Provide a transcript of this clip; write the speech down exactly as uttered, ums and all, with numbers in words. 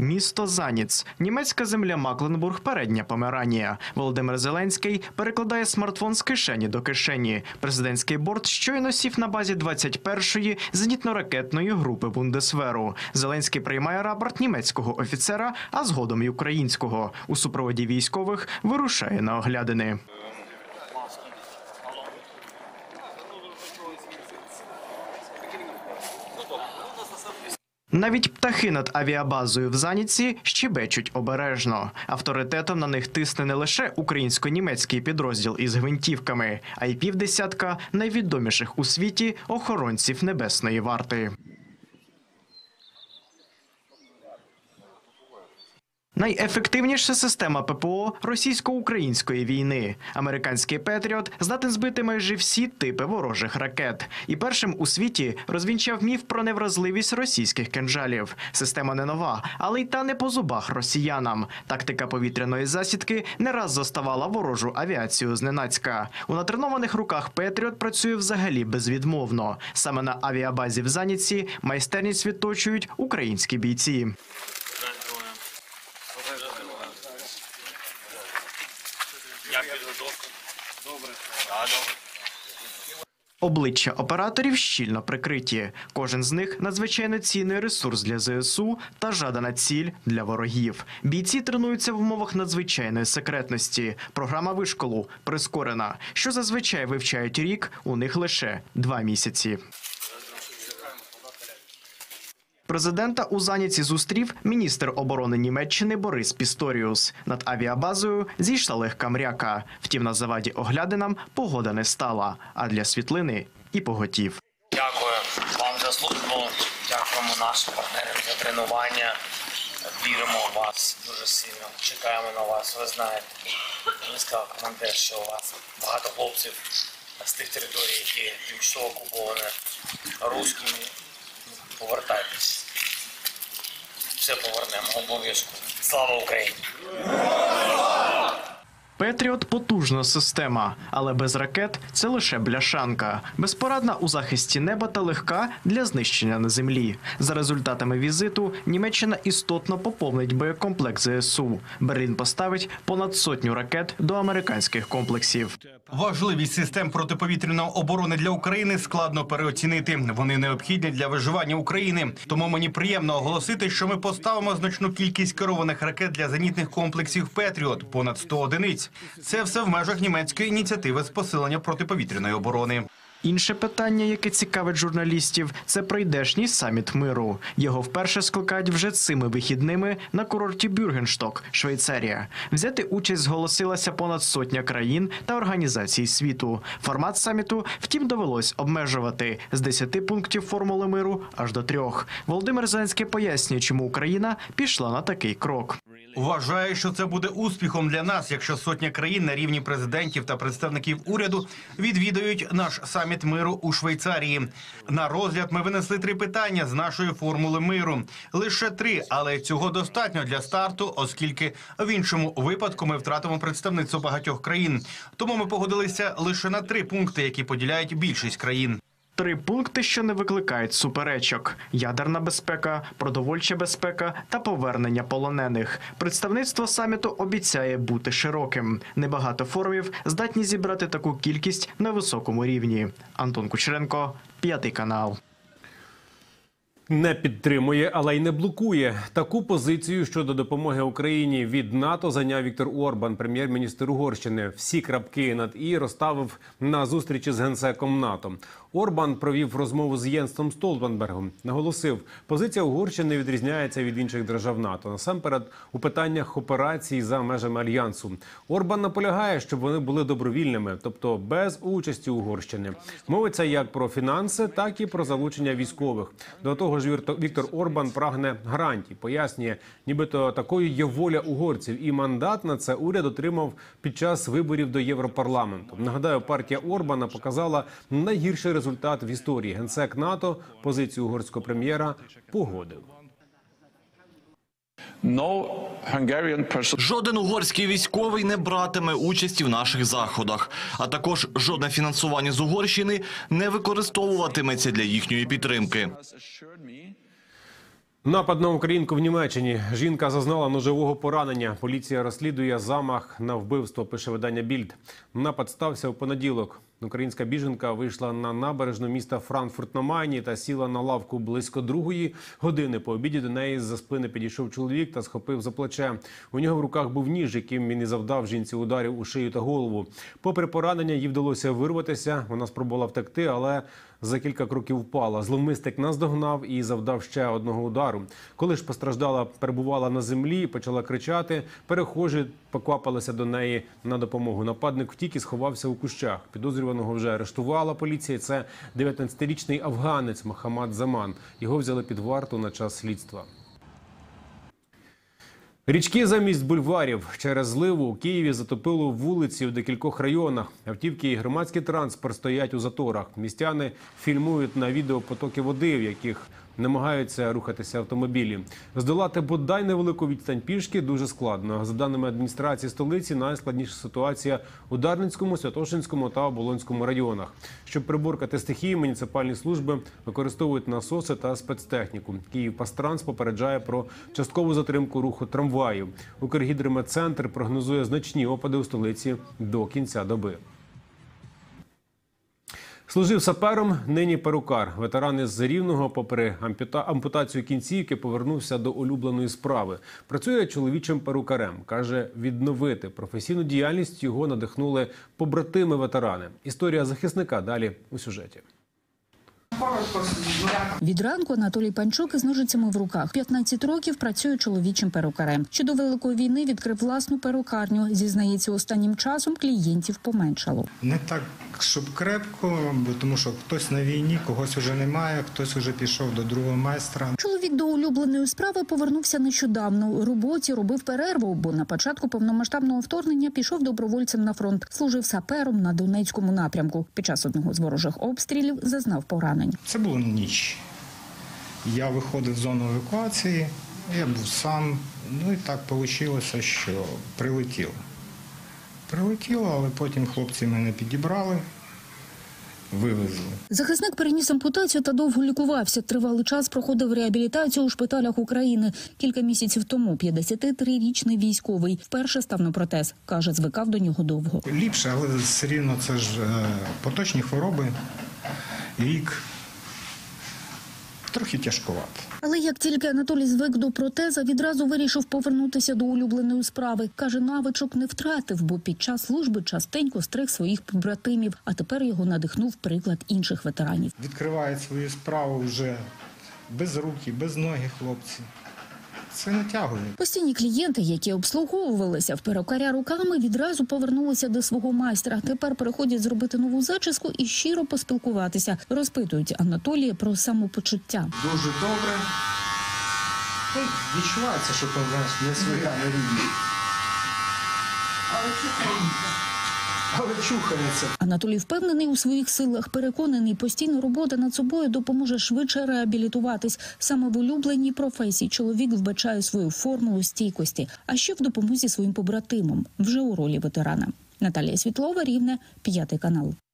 Місто Заніц. Німецька земля Мекленбург, передня Померанія. Володимир Зеленський перекладає смартфон з кишені до кишені. Президентський борт щойно сів на базі двадцять першої зенітно-ракетної групи Бундесверу. Зеленський приймає рапорт німецького офіцера, а згодом й українського. У супроводі військових вирушає на оглядини. Навіть птахи над авіабазою в Заніці щебечуть обережно. Авторитетом на них тисне не лише українсько-німецький підрозділ із гвинтівками, а й півдесятка найвідоміших у світі охоронців Небесної варти. Найефективніша система ППО російсько-української війни. Американський «Петріот» здатен збити майже всі типи ворожих ракет. І першим у світі розвінчав міф про невразливість російських кинджалів. Система не нова, але й та не по зубах росіянам. Тактика повітряної засідки не раз заставала ворожу авіацію зненацька. У натренованих руках «Петріот» працює взагалі безвідмовно. Саме на авіабазі в Заніці майстерність відточують українські бійці. Обличчя операторів щільно прикриті. Кожен з них – надзвичайно цінний ресурс для ЗСУ та жадана ціль для ворогів. Бійці тренуються в умовах надзвичайної секретності. Програма вишколу прискорена. Що зазвичай вивчають рік, у них лише два місяці. Президента у Заніці зустрів міністр оборони Німеччини Борис Пісторіус. Над авіабазою зійшла легка мряка. Втім, на заваді оглядинам погода не стала, а для світлини і поготів. Дякую вам за службу, дякуємо нашим партнерам за тренування. Віримо в вас дуже сильно, чекаємо на вас. Ви знаєте, мені сказав командир, що у вас багато хлопців з тих територій, які тимчасово окуповані русскими. Повертайтесь. Все повернемо обов'язково. Слава Україні! «Петріот» – потужна система, але без ракет – це лише бляшанка. Безпорадна у захисті неба та легка для знищення на землі. За результатами візиту Німеччина істотно поповнить боєкомплект ЗСУ. Берлін поставить понад сотню ракет до американських комплексів. Важливість систем протиповітряної оборони для України складно переоцінити. Вони необхідні для виживання України. Тому мені приємно оголосити, що ми поставимо значну кількість керованих ракет для зенітних комплексів «Петріот» – понад сто одиниць. Це все в межах німецької ініціативи з посилення протиповітряної оборони. Інше питання, яке цікавить журналістів – це прийдешній саміт миру. Його вперше скликають вже цими вихідними на курорті Бюргеншток, Швейцарія. Взяти участь зголосилася понад сотня країн та організацій світу. Формат саміту, втім, довелось обмежувати – з десяти пунктів формули миру аж до трьох. Володимир Зеленський пояснює, чому Україна пішла на такий крок. Вважаю, що це буде успіхом для нас, якщо сотня країн на рівні президентів та представників уряду відвідують наш саміт миру у Швейцарії. На розгляд ми винесли три питання з нашої формули миру. Лише три, але цього достатньо для старту, оскільки в іншому випадку ми втратимо представництво багатьох країн. Тому ми погодилися лише на три пункти, які поділяють більшість країн. Три пункти, що не викликають суперечок – ядерна безпека, продовольча безпека та повернення полонених. Представництво саміту обіцяє бути широким. Небагато форумів здатні зібрати таку кількість на високому рівні. Антон Кучеренко, п'ятий канал. Не підтримує, але й не блокує. Таку позицію щодо допомоги Україні від НАТО зайняв Віктор Орбан, прем'єр-міністр Угорщини. Всі крапки над «і» розставив на зустрічі з генсеком НАТО. Орбан провів розмову з Єнсом Столтенбергом. Наголосив, позиція Угорщини відрізняється від інших держав НАТО. Насамперед, у питаннях операцій за межами Альянсу. Орбан наполягає, щоб вони були добровільними, тобто без участі Угорщини. Мовиться як про фінанси, так і про залучення військових. До того ж, Віктор Орбан прагне гарантій. Пояснює, нібито такою є воля угорців. І мандат на це уряд отримав під час виборів до Європарламенту. Нагадаю, партія Орбана показала найгірший результат в історії. Генсек НАТО позицію угорського прем'єра погодив. Жоден угорський військовий не братиме участі в наших заходах. А також жодне фінансування з Угорщини не використовуватиметься для їхньої підтримки. Напад на українку в Німеччині. Жінка зазнала ножового поранення. Поліція розслідує замах на вбивство, пише видання «Більд». Напад стався у понеділок. Українська біженка вийшла на набережну міста Франкфурт-на-Майні та сіла на лавку близько другої години. По обіді до неї з-за спини підійшов чоловік та схопив за плече. У нього в руках був ніж, яким він і завдав жінці ударів у шию та голову. Попри поранення, їй вдалося вирватися. Вона спробувала втекти, але за кілька кроків впала. Зловмисник наздогнав і завдав ще одного удару. Коли ж постраждала перебувала на землі, почала кричати, перехожі поквапилися до неї на допомогу. Нападник втік і сховався у кущах. Підозрюваного вже арештувала поліція. Це дев'ятнадцятирічний афганець Махамад Заман. Його взяли під варту на час слідства. Річки замість бульварів. Через зливу у Києві затопило вулиці в декількох районах. Автівки і громадський транспорт стоять у заторах. Містяни фільмують на відео потоки води, в яких намагаються рухатися автомобілі. Здолати бодай невелику відстань пішки дуже складно. За даними адміністрації столиці, найскладніша ситуація у Дарницькому, Святошинському та Оболонському районах. Щоб приборкати стихії, муніципальні служби використовують насоси та спецтехніку. Київпастранс попереджає про часткову затримку руху трамваїв. Укргідрометцентр прогнозує значні опади у столиці до кінця доби. Служив сапером, нині перукар. Ветеран із Рівного, попри ампутацію кінцівки, повернувся до улюбленої справи. Працює чоловічим перукарем. Каже, відновити професійну діяльність його надихнули побратими-ветерани. Історія захисника далі у сюжеті. Від ранку Анатолій Панчук із ножицями в руках. п'ятнадцять років працює чоловічим перукарем. Ще до Великої війни відкрив власну перукарню. Зізнається, останнім часом клієнтів поменшало. Не так, щоб крепко, тому що хтось на війні, когось вже немає, хтось вже пішов до другого майстра. Чоловік до улюбленої справи повернувся нещодавно. У роботі робив перерву, бо на початку повномасштабного вторгнення пішов добровольцем на фронт. Служив сапером на Донецькому напрямку. Під час одного з ворожих обстрілів зазнав поранень. Це була ніч. Я виходив з зони евакуації, я був сам. Ну і так вийшло, що прилетіло. Прилетіло, але потім хлопці мене підібрали. Вивезли. Захисник переніс ампутацію та довго лікувався. Тривалий час проходив реабілітацію у шпиталях України. Кілька місяців тому п'ятдесятитрирічний військовий вперше став на протез. Каже, звикав до нього довго. Ліпше, але все рівно це ж поточні хвороби. Вік трохи тяжкувато. Але як тільки Анатолій звик до протеза, відразу вирішив повернутися до улюбленої справи. Каже, навичок не втратив, бо під час служби частенько стриг своїх побратимів. А тепер його надихнув приклад інших ветеранів. Відкривають свою справу вже без рук і без ноги хлопці. Це натягує. Постійні клієнти, які обслуговувалися в перукаря руками, відразу повернулися до свого майстра. Тепер приходять зробити нову зачіску і щиро поспілкуватися. Розпитують Анатолія про самопочуття. Дуже добре. Тут відчувається, що повністю не своя, не рідні. Але чухається. Але чухається. Анатолій впевнений у своїх силах, переконаний, постійна робота над собою допоможе швидше реабілітуватись. Саме в улюбленій професії чоловік вбачає свою формулу стійкості, а ще в допомозі своїм побратимам, вже у ролі ветерана. Наталія Світлова, Рівне, п'ятий канал.